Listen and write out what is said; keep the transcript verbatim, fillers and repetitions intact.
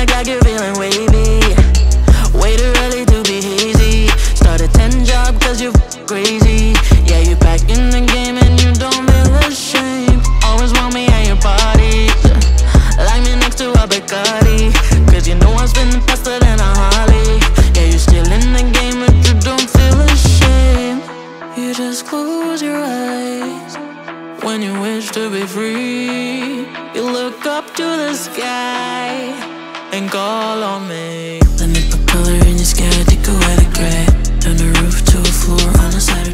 I got you feeling wavy. Way too early to be hazy. Start a ten job cause you f crazy. Yeah, you back in the game and you don't feel ashamed. Always want me at your party. Like me next to a Bacardi. Cause you know I'm spinning faster than a Harley. Yeah, you still in the game but you don't feel ashamed. You just close your eyes when you wish to be free. You look up to the sky and call on me. Let me put color in your sky, take away the gray. Turn the roof to a floor on the side.